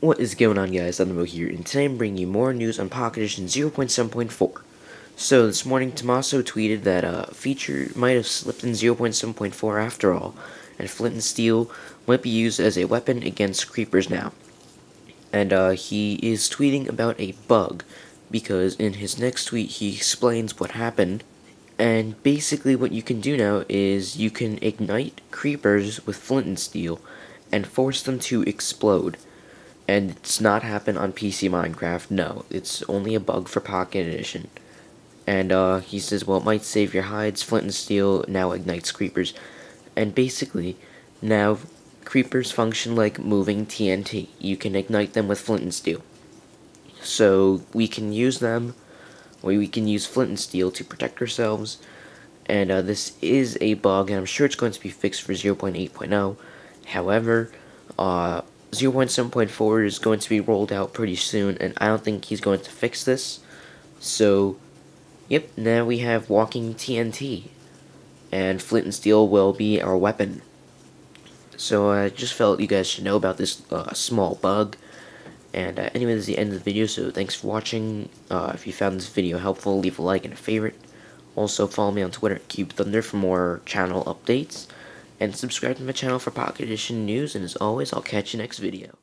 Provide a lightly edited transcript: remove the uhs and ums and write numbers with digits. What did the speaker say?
What is going on, guys? I'm Tommaso here, and today I'm bringing you more news on Pocket Edition 0.7.4. So this morning, Tommaso tweeted that a feature might have slipped in 0.7.4 after all, and flint and steel might be used as a weapon against creepers now. And he is tweeting about a bug, because in his next tweet he explains what happened. And basically what you can do now is you can ignite creepers with flint and steel and force them to explode. And it's not happened on PC Minecraft, no. It's only a bug for Pocket Edition. And he says, well, it might save your hides, flint and steel now ignites creepers. And basically, now creepers function like moving TNT. You can ignite them with flint and steel. So we can use them, or we can use flint and steel to protect ourselves. And this is a bug, and I'm sure it's going to be fixed for 0.8.0. However, 0.7.4 is going to be rolled out pretty soon, and I don't think he's going to fix this. So, yep, now we have walking TNT, and flint and steel will be our weapon. So I just felt you guys should know about this small bug. And anyway, this is the end of the video, so thanks for watching. If you found this video helpful, leave a like and a favorite. Also, follow me on Twitter at CubeThunder for more channel updates. And subscribe to my channel for Pocket Edition news, and as always, I'll catch you next video.